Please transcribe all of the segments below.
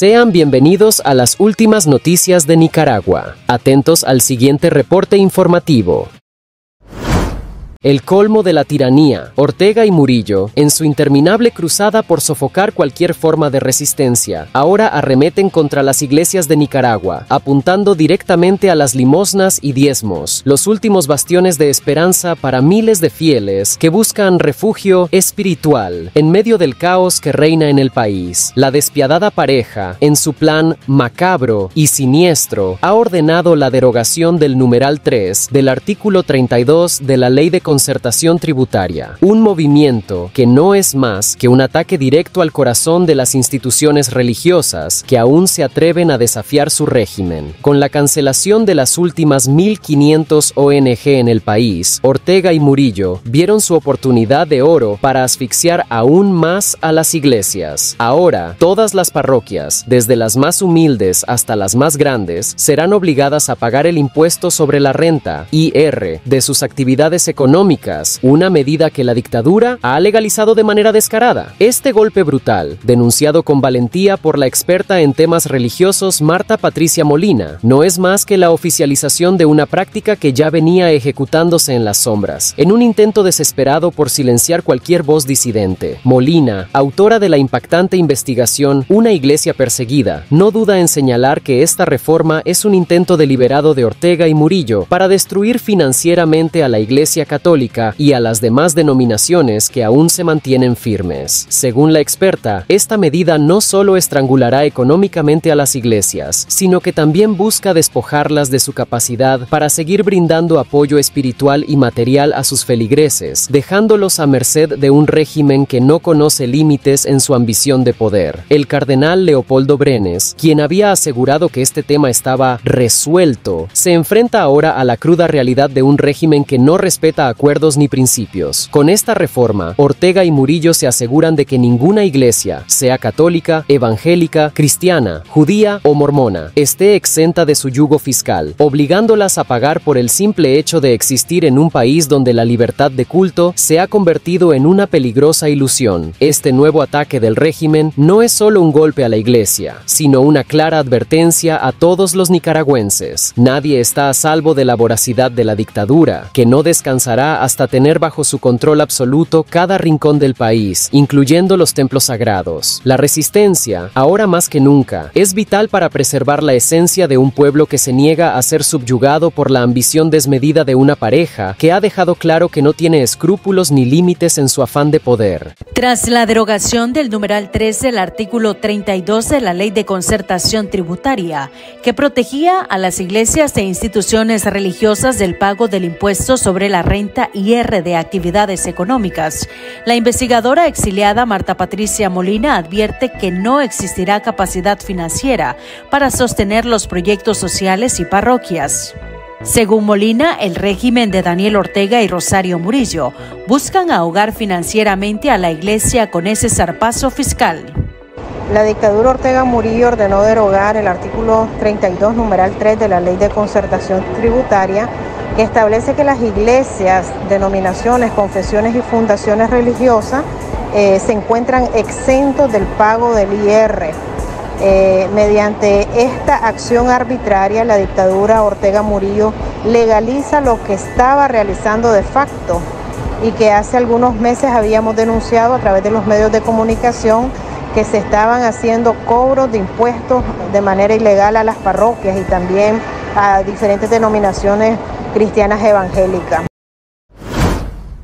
Sean bienvenidos a las últimas noticias de Nicaragua. Atentos al siguiente reporte informativo. El colmo de la tiranía, Ortega y Murillo, en su interminable cruzada por sofocar cualquier forma de resistencia, ahora arremeten contra las iglesias de Nicaragua, apuntando directamente a las limosnas y diezmos, los últimos bastiones de esperanza para miles de fieles que buscan refugio espiritual en medio del caos que reina en el país. La despiadada pareja, en su plan macabro y siniestro, ha ordenado la derogación del numeral 3 del artículo 32 de la Ley de Concertación Tributaria, un movimiento que no es más que un ataque directo al corazón de las instituciones religiosas que aún se atreven a desafiar su régimen. Con la cancelación de las últimas 1.500 ONG en el país, Ortega y Murillo vieron su oportunidad de oro para asfixiar aún más a las iglesias. Ahora, todas las parroquias, desde las más humildes hasta las más grandes, serán obligadas a pagar el impuesto sobre la renta, IR, de sus actividades económicas, una medida que la dictadura ha legalizado de manera descarada. Este golpe brutal, denunciado con valentía por la experta en temas religiosos Marta Patricia Molina, no es más que la oficialización de una práctica que ya venía ejecutándose en las sombras, en un intento desesperado por silenciar cualquier voz disidente. Molina, autora de la impactante investigación Una iglesia perseguida, no duda en señalar que esta reforma es un intento deliberado de Ortega y Murillo para destruir financieramente a la Iglesia Católica y a las demás denominaciones que aún se mantienen firmes. Según la experta, esta medida no solo estrangulará económicamente a las iglesias, sino que también busca despojarlas de su capacidad para seguir brindando apoyo espiritual y material a sus feligreses, dejándolos a merced de un régimen que no conoce límites en su ambición de poder. El cardenal Leopoldo Brenes, quien había asegurado que este tema estaba resuelto, se enfrenta ahora a la cruda realidad de un régimen que no respeta acuerdos ni principios. Con esta reforma, Ortega y Murillo se aseguran de que ninguna iglesia, sea católica, evangélica, cristiana, judía o mormona, esté exenta de su yugo fiscal, obligándolas a pagar por el simple hecho de existir en un país donde la libertad de culto se ha convertido en una peligrosa ilusión. Este nuevo ataque del régimen no es solo un golpe a la iglesia, sino una clara advertencia a todos los nicaragüenses. Nadie está a salvo de la voracidad de la dictadura, que no descansará hasta tener bajo su control absoluto cada rincón del país, incluyendo los templos sagrados. La resistencia, ahora más que nunca, es vital para preservar la esencia de un pueblo que se niega a ser subyugado por la ambición desmedida de una pareja que ha dejado claro que no tiene escrúpulos ni límites en su afán de poder. Tras la derogación del numeral 3 del artículo 32 de la Ley de Concertación Tributaria, que protegía a las iglesias e instituciones religiosas del pago del impuesto sobre la renta IR de actividades económicas, la investigadora exiliada Marta Patricia Molina advierte que no existirá capacidad financiera para sostener los proyectos sociales y parroquias. Según Molina, el régimen de Daniel Ortega y Rosario Murillo buscan ahogar financieramente a la iglesia con ese zarpazo fiscal. La dictadura Ortega Murillo ordenó derogar el artículo 32, numeral 3 de la Ley de Concertación Tributaria, que establece que las iglesias, denominaciones, confesiones y fundaciones religiosas se encuentran exentos del pago del IR. Mediante esta acción arbitraria, la dictadura Ortega Murillo legaliza lo que estaba realizando de facto y que hace algunos meses habíamos denunciado a través de los medios de comunicación que se estaban haciendo cobros de impuestos de manera ilegal a las parroquias y también a diferentes denominaciones cristianas evangélicas.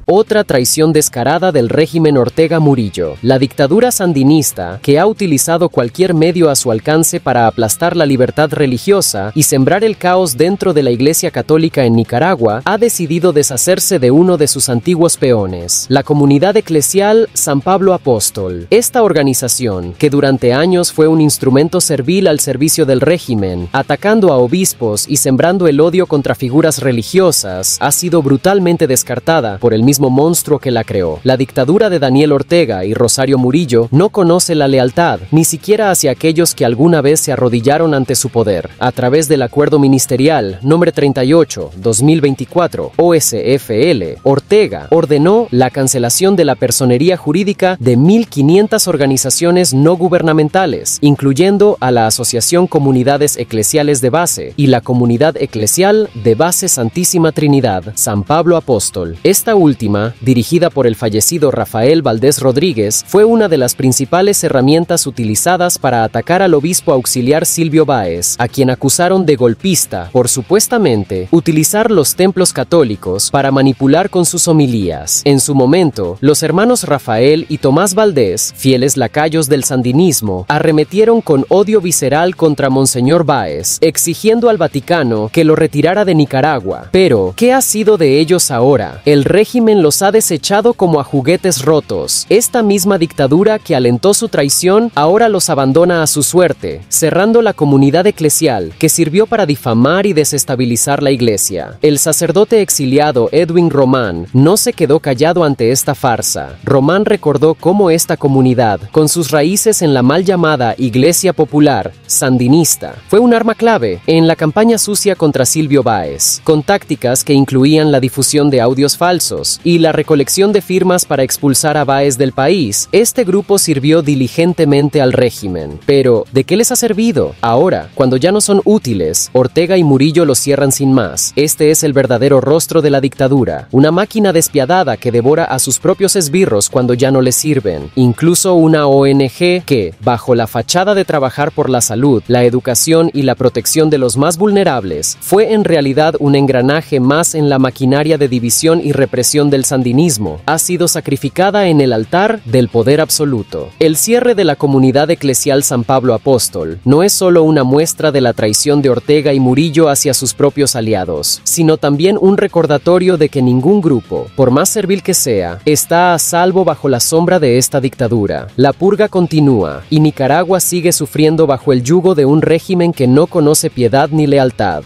Otra traición descarada del régimen Ortega Murillo. La dictadura sandinista, que ha utilizado cualquier medio a su alcance para aplastar la libertad religiosa y sembrar el caos dentro de la Iglesia Católica en Nicaragua, ha decidido deshacerse de uno de sus antiguos peones, la Comunidad Eclesial San Pablo Apóstol. Esta organización, que durante años fue un instrumento servil al servicio del régimen, atacando a obispos y sembrando el odio contra figuras religiosas, ha sido brutalmente descartada por el mismo mismo monstruo que la creó. La dictadura de Daniel Ortega y Rosario Murillo no conoce la lealtad, ni siquiera hacia aquellos que alguna vez se arrodillaron ante su poder. A través del Acuerdo Ministerial número 38-2024, OSFL, Ortega ordenó la cancelación de la personería jurídica de 1.500 organizaciones no gubernamentales, incluyendo a la Asociación Comunidades Eclesiales de Base y la Comunidad Eclesial de Base Santísima Trinidad, San Pablo Apóstol. Esta última, dirigida por el fallecido Rafael Valdés Rodríguez, fue una de las principales herramientas utilizadas para atacar al obispo auxiliar Silvio Báez, a quien acusaron de golpista por supuestamente utilizar los templos católicos para manipular con sus homilías. En su momento, los hermanos Rafael y Tomás Valdés, fieles lacayos del sandinismo, arremetieron con odio visceral contra Monseñor Báez, exigiendo al Vaticano que lo retirara de Nicaragua. Pero, ¿qué ha sido de ellos ahora? El régimen los ha desechado como a juguetes rotos. Esta misma dictadura que alentó su traición ahora los abandona a su suerte, cerrando la comunidad eclesial que sirvió para difamar y desestabilizar la iglesia. El sacerdote exiliado Edwin Román no se quedó callado ante esta farsa. Román recordó cómo esta comunidad, con sus raíces en la mal llamada Iglesia Popular Sandinista, fue un arma clave en la campaña sucia contra Silvio Báez, con tácticas que incluían la difusión de audios falsos y la recolección de firmas para expulsar a Báez del país. Este grupo sirvió diligentemente al régimen. Pero, ¿de qué les ha servido? Ahora, cuando ya no son útiles, Ortega y Murillo los cierran sin más. Este es el verdadero rostro de la dictadura, una máquina despiadada que devora a sus propios esbirros cuando ya no les sirven. Incluso una ONG que, bajo la fachada de trabajar por la salud, la educación y la protección de los más vulnerables, fue en realidad un engranaje más en la maquinaria de división y represión del sandinismo, ha sido sacrificada en el altar del poder absoluto. El cierre de la comunidad eclesial San Pablo Apóstol no es solo una muestra de la traición de Ortega y Murillo hacia sus propios aliados, sino también un recordatorio de que ningún grupo, por más servil que sea, está a salvo bajo la sombra de esta dictadura. La purga continúa, y Nicaragua sigue sufriendo bajo el yugo de un régimen que no conoce piedad ni lealtad.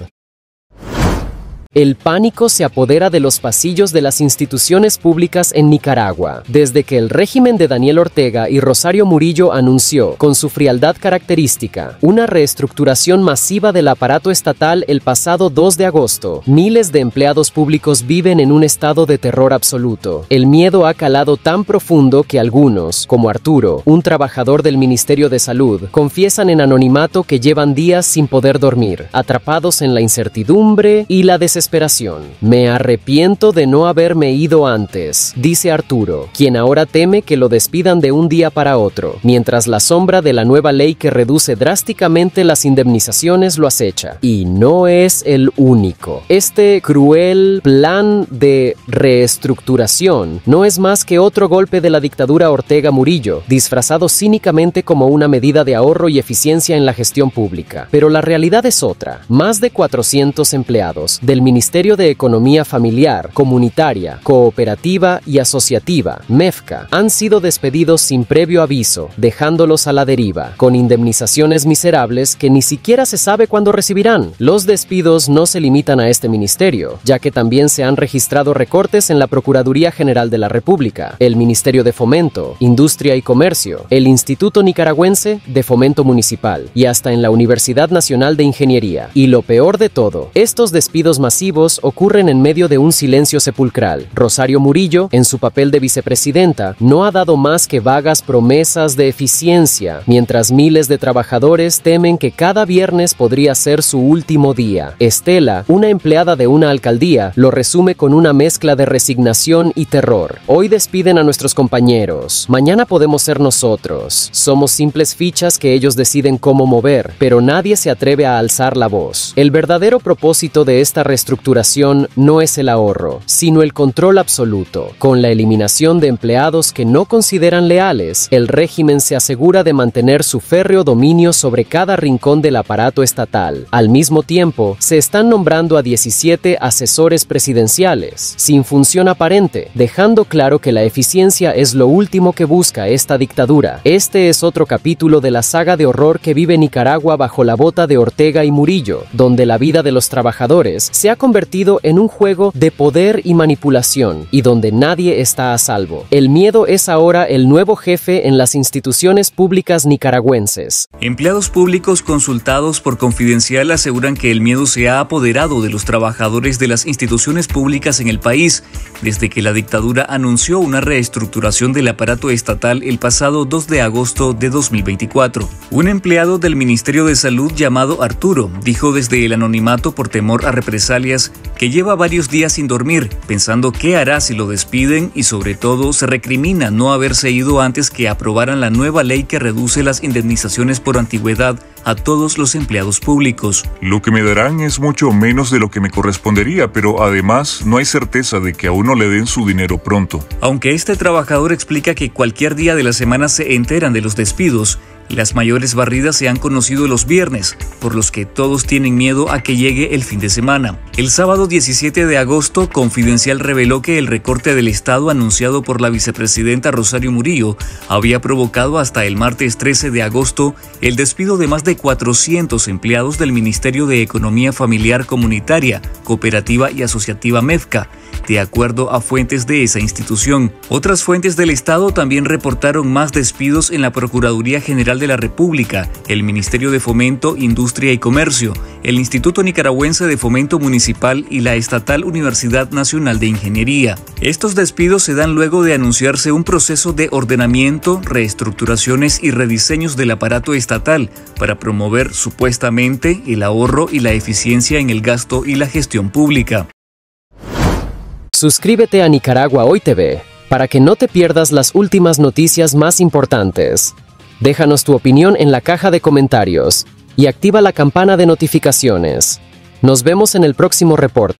El pánico se apodera de los pasillos de las instituciones públicas en Nicaragua. Desde que el régimen de Daniel Ortega y Rosario Murillo anunció, con su frialdad característica, una reestructuración masiva del aparato estatal el pasado 2 de agosto, miles de empleados públicos viven en un estado de terror absoluto. El miedo ha calado tan profundo que algunos, como Arturo, un trabajador del Ministerio de Salud, confiesan en anonimato que llevan días sin poder dormir, atrapados en la incertidumbre y la desesperación. Me arrepiento de no haberme ido antes, dice Arturo, quien ahora teme que lo despidan de un día para otro, mientras la sombra de la nueva ley que reduce drásticamente las indemnizaciones lo acecha. Y no es el único. Este cruel plan de reestructuración no es más que otro golpe de la dictadura Ortega Murillo, disfrazado cínicamente como una medida de ahorro y eficiencia en la gestión pública. Pero la realidad es otra. Más de 400 empleados del Ministerio de Economía Familiar, Comunitaria, Cooperativa y Asociativa, MEFCA, han sido despedidos sin previo aviso, dejándolos a la deriva, con indemnizaciones miserables que ni siquiera se sabe cuándo recibirán. Los despidos no se limitan a este ministerio, ya que también se han registrado recortes en la Procuraduría General de la República, el Ministerio de Fomento, Industria y Comercio, el Instituto Nicaragüense de Fomento Municipal y hasta en la Universidad Nacional de Ingeniería. Y lo peor de todo, estos despidos masivos ocurren en medio de un silencio sepulcral. Rosario Murillo, en su papel de vicepresidenta, no ha dado más que vagas promesas de eficiencia, mientras miles de trabajadores temen que cada viernes podría ser su último día. Estela, una empleada de una alcaldía, lo resume con una mezcla de resignación y terror. Hoy despiden a nuestros compañeros, mañana podemos ser nosotros. Somos simples fichas que ellos deciden cómo mover, pero nadie se atreve a alzar la voz. El verdadero propósito de esta reestructuración no es el ahorro, sino el control absoluto. Con la eliminación de empleados que no consideran leales, el régimen se asegura de mantener su férreo dominio sobre cada rincón del aparato estatal. Al mismo tiempo, se están nombrando a 17 asesores presidenciales, sin función aparente, dejando claro que la eficiencia es lo último que busca esta dictadura. Este es otro capítulo de la saga de horror que vive Nicaragua bajo la bota de Ortega y Murillo, donde la vida de los trabajadores se ha convertido en un juego de poder y manipulación, y donde nadie está a salvo. El miedo es ahora el nuevo jefe en las instituciones públicas nicaragüenses. Empleados públicos consultados por Confidencial aseguran que el miedo se ha apoderado de los trabajadores de las instituciones públicas en el país, desde que la dictadura anunció una reestructuración del aparato estatal el pasado 2 de agosto de 2024. Un empleado del Ministerio de Salud llamado Arturo dijo desde el anonimato por temor a represalias que lleva varios días sin dormir, pensando qué hará si lo despiden y sobre todo se recrimina no haberse ido antes que aprobaran la nueva ley que reduce las indemnizaciones por antigüedad a todos los empleados públicos. Lo que me darán es mucho menos de lo que me correspondería, pero además no hay certeza de que a uno le den su dinero pronto. Aunque este trabajador explica que cualquier día de la semana se enteran de los despidos, las mayores barridas se han conocido los viernes, por los que todos tienen miedo a que llegue el fin de semana. El sábado 17 de agosto, Confidencial reveló que el recorte del Estado anunciado por la vicepresidenta Rosario Murillo había provocado hasta el martes 13 de agosto el despido de más de 400 empleados del Ministerio de Economía Familiar Comunitaria, Cooperativa y Asociativa MEFCA, de acuerdo a fuentes de esa institución. Otras fuentes del Estado también reportaron más despidos en la Procuraduría General de la República, el Ministerio de Fomento, Industria y Comercio, el Instituto Nicaragüense de Fomento Municipal y la Estatal Universidad Nacional de Ingeniería. Estos despidos se dan luego de anunciarse un proceso de ordenamiento, reestructuraciones y rediseños del aparato estatal para promover supuestamente el ahorro y la eficiencia en el gasto y la gestión pública. Suscríbete a Nicaragua HOY TV para que no te pierdas las últimas noticias más importantes. Déjanos tu opinión en la caja de comentarios y activa la campana de notificaciones. Nos vemos en el próximo reporte.